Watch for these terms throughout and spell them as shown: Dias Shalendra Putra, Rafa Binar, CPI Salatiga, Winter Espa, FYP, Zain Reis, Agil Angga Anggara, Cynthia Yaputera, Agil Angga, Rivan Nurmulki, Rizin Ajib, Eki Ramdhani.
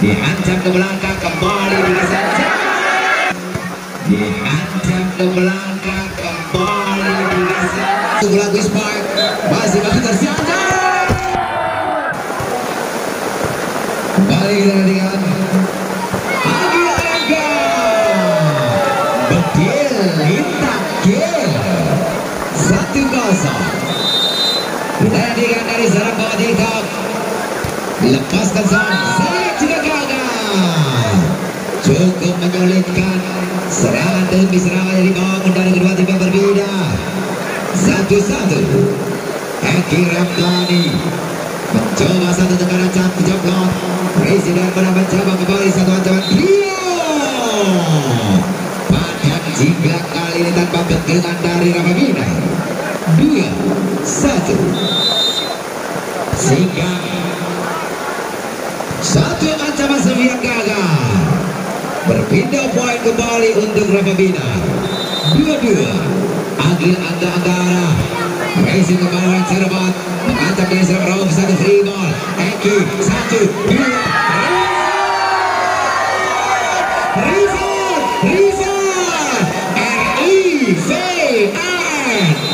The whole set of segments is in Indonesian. Diancam ke belakang, kembali diserang. Diancam ke belakang, kembali diserang. Sebelah Wispark masih bakal tersiantar. Kembali kita dengan Agil Angga. Betil Lintang Gil 1-0. Ditandingkan dari serang bawah TikTok. Dilepaskan serang, sayang juga gagal. Cukup menyulitkan serangan demi serangan dari bawah mendari kedua tim yang berbeda. 1-1. Eki Ramdhani mencoba satu tekanan cantik jeblok. Presiden pernah mencoba kembali satu ancaman Rio. Padahal jika kali ini tanpa bentukan dari Rafa Binar. 2-1. Sehingga satu ancaman sevier gagal. Berpindah poin kembali untuk Rafa Binar. 2-2. Agil Angga Anggara racing ke bawah cermat, mengancam dari serang Rauf. 1 free ball Eki. 1-2.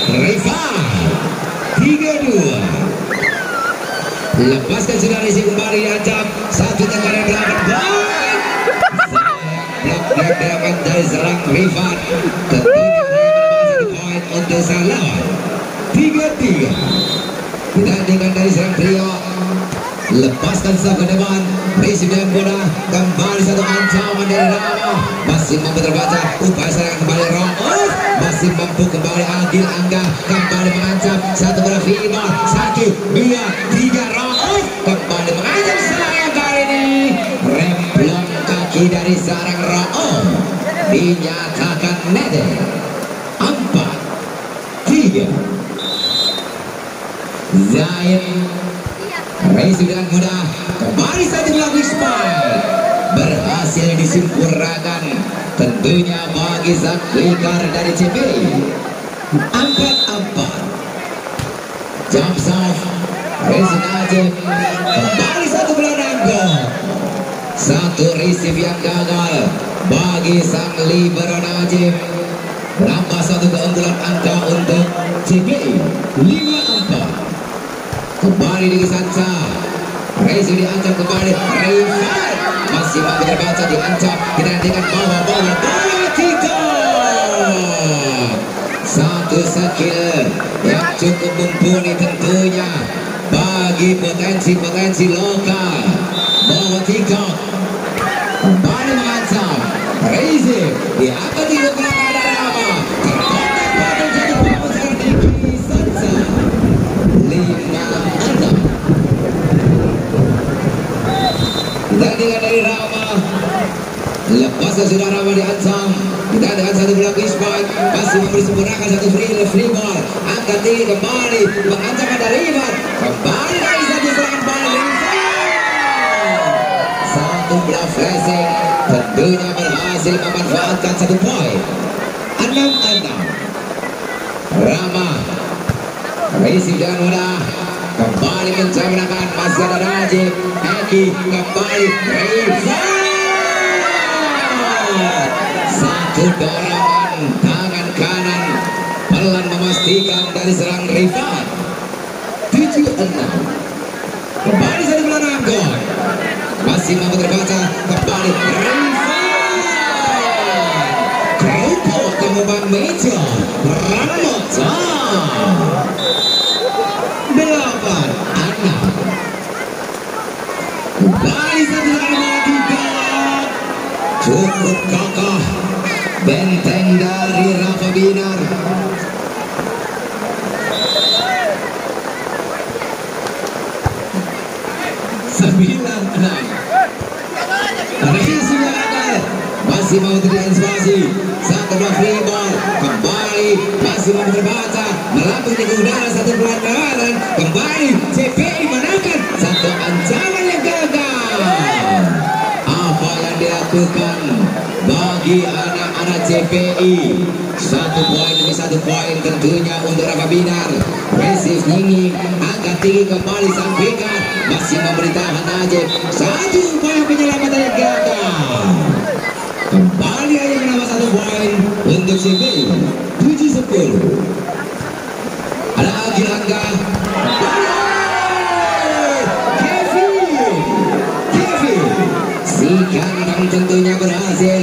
Rivan 3-2. Lepaskan sudah resi kembali diancam. Satu tekanan belakang blok. Blok yang menjadi serang Rivan. Tentunya satu poin untuk sang lawan. 3-3. Kita dengan dari serang trio. Lepaskan sang ke depan. Resi yang mudah kembali satu ancaman dari Rama. Masih mampu terbaca. Upaya serang kembali Rama. Masih mampu kembali Agil Angga, kembali mengancam. Satu bola free ball. 1, 2, 3. Rauf kembali mengancam serangan kali ini. Remblong kaki dari sarang Rauf. Dinyatakan nete. 4-3. Zain Reis dengan mudah kembali saja melakukan spike. Berhasil disempurnakan. Tentunya bagi sang klikar dari CPI. 4-4. Jump serve Rizin Ajib. Kembali satu gelandang gol. Satu receive yang gagal bagi sang libero Najib. Menambah satu keunggulan angka untuk CPI. 5-4. Kembali di Sanca. Rizin diancam kembali Rivan. Masih mampu terbaca diancam. Kita nantikan bawah tiga. Satu skill yang cukup mumpuni tentunya bagi potensi-potensi lokal. Bawah tiga kembali mengancam. Rizik diangkat tidak berapa ada nama. Terkontak pada satu poin serta Sansa 5-6. Tandingan dari Rama. Lepaskan sudah Rama diancam. Kita dengan satu bola quickback. Masih mempersempurnakan satu free ball. Angkat tinggi kembali mengancam ada Rivan. Kembali dari satu serangan balik Rivan. Satu bola flashing. Tentunya berhasil memanfaatkan satu poin. 6-6. Rama Racing dengan mudah kembali mencampurkan. Masih ada Najib Eki kembali Rivan. Satu dorongan tangan kanan pelan memastikan dari serang Rivan. 7-6. Kembali satu gelandang gol. Masih mampu terbaca kembali Rivan. Kepo kembang meja Ramotan. 8-6. Kembali satu gelandang tiga. Cukup kokoh benteng dari Rafa Binar. Masih mau terinspirasi. Sang kedua free ball kembali masih mau terbaca melambung di udara satu pelataran kembali CPI menangkan satu ancaman yang gagal. Apa yang dilakukan bagi anak-anak CPI? 1 poin demi 1 poin tentunya untuk Rafa Binar. Resif tinggi, angkat tinggi kembali sampaikan masih memberitahu Najib. Satu upaya penyelamat. penting. Ada Agil Angga. Kevin. Si Ganteng tentunya berhasil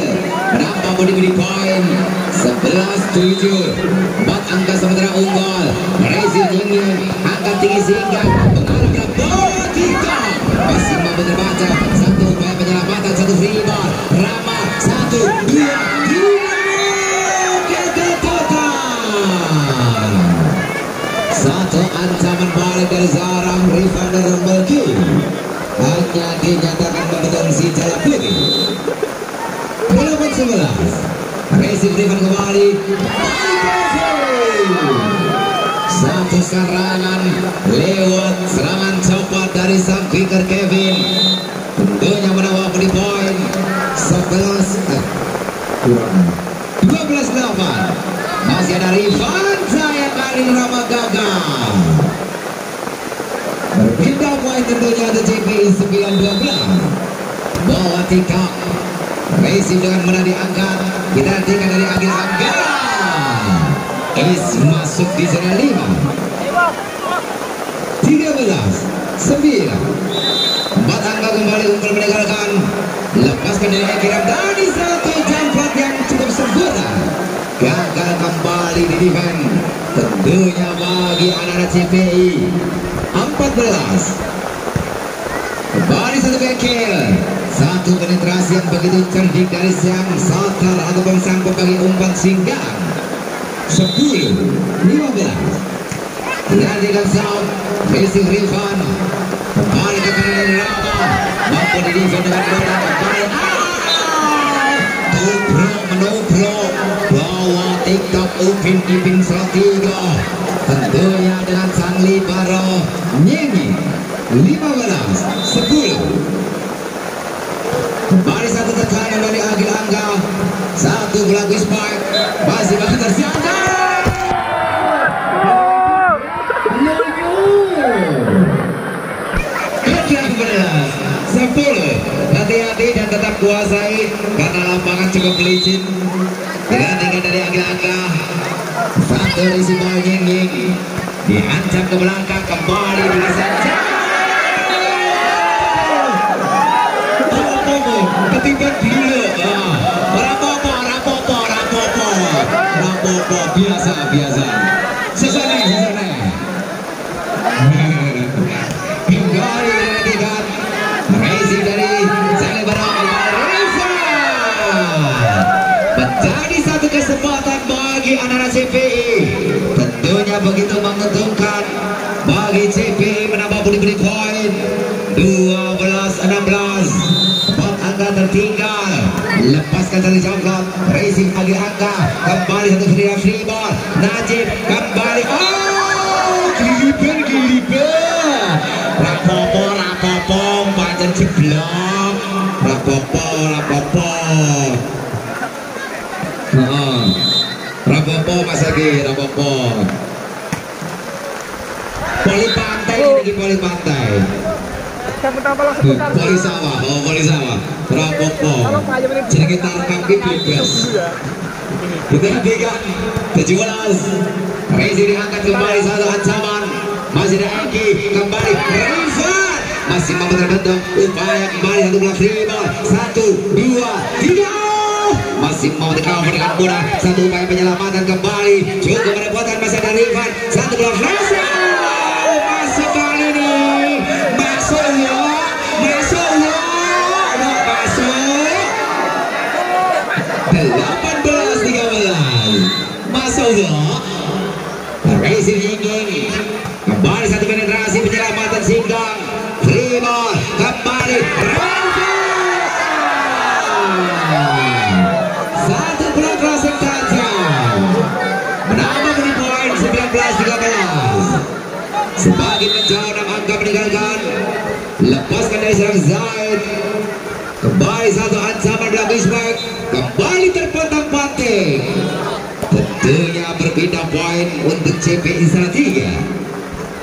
menambah body point 11-7. Buat angka sementara unggul. Rezi tinggi, angka tinggi sehingga pengarah berapa tiga. Masih mau terbaca satu upaya penyelamatan, satu rival. Rama 1, 2, 3. Satu ancaman balik dari seorang Rivan Nurmulki hanya dinyatakan kompetensi jalan pilih. Pelawan 11, Racing Rivan kembali. Satu serangan lewat serangan cepat dari sang kicker Kevin. Tentunya menambah body point 12-8. Masih ada Rivan, saya kali Rafa gagal. Berpindah poin tentunya ada CPI 9-12. Bawa tikap Racing dengan mudah diangkat. Kita nantikan dari Agil Angga. Is masuk di zona 5. 13-9. Empat angka kembali untuk meninggalkan. Lepaskan dari Akhiram tadi satu jamprat yang cukup sempurna. Gagal kembali di defend tentunya bagi anak-anak CPI. 14 kembali satu bengkel, satu penetrasi yang begitu cerdik dari siang satar ataupun sang pembagi umpan singgang. 10-15 dihadirkan sound Racing Rivan kembali ke kanan Rama mampu di defend dengan bola kembali menobrak bawa tiktok Upin Ipin Salatiga tentunya dengan sang libero Nyingi. 15-10 kembali satu tekanan dari Agil Angga, satu berlaku spike masih bakal tersiapkan hati-hati dan tetap kuasai karena lapangan cukup licin. Dengan dari Agil-Angga satu isi ball Nying-Nying diancam ke belakang kembali di sana. Rapopo ketinggian gila. Rapopo biasa sesuai. Kembali dari tiga Racing dari menjadi satu kesempatan bagi anak-anak CPI, tentunya begitu menguntungkan bagi CPI menambah budi poin 12-16. Pot angka tertinggal, lepaskan dari jongkok Racing Agil Angga kembali satu free ball Najib kembali. Giliban Rapopo panjang jeblok Rapopo. Rapopo Mas Agi, Rapopo poli pantai ini, poli pantai poli sawah Rapopo jadi kita kaki bebas berhentikan 17. Rezi diangkat kembali satu ancaman masih ada Agi kembali Rivan masih mampu terbendung upaya kembali satu bola free ball 1, 2, 3 masih mau dikawal dengan bola, satu upaya penyelamatan kembali juga merepotkan masih ada Rivan, satu bola flash masuk kali ini masuk 18-13 masuk Racing Nying-Nying kembali satu penetrasi penyelamatan singgang Rivan kembali sebagai menjauh dan angka meninggalkan. Lepaskan dari serang Zaid kembali satu ancaman belakang Ismail kembali terpantang-panting tentunya berpindah poin untuk CPI Salatiga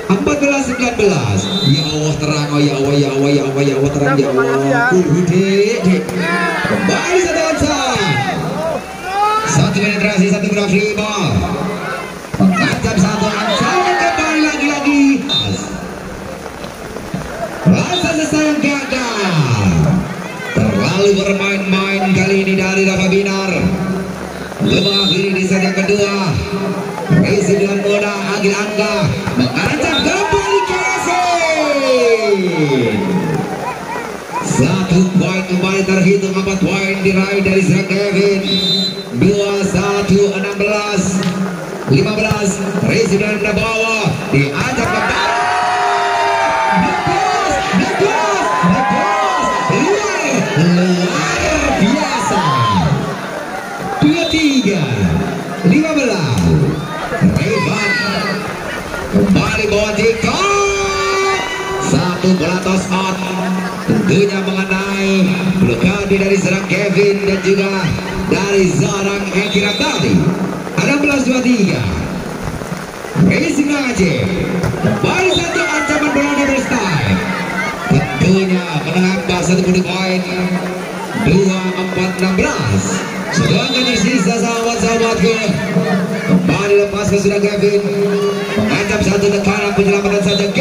14-19. Ya Allah terang, oh ya Allah terang, ya Allah kembali satu ancaman satu penetrasi satu berafli ball terlalu bermain-main kali ini dari Rafa Binar. Lemah kiri di set yang kedua. Resi dengan mudah Agil Angga mengancam kembali Kelsey. 1 poin kembali terhitung, 4 poin diraih dari Zak Kevin. 21, 16, 15. Resi dengan mudah bawah diancam kembali. Luar biasa. 23, 15. Rivan kembali bawa jika 1 bola toss out, tentunya mengenai blokade dari serang Kevin dan juga dari seorang Ekira tadi. 16, 23. Racing aja kembali 1 ancaman blokade berstyle, tentunya menambah 1 poin. 24, 16. Sedangkan tersisa sahabat-sahabatku. Kembali lepaskan sudah Kevin, mengancam 1 tekanan penyelamatan saja.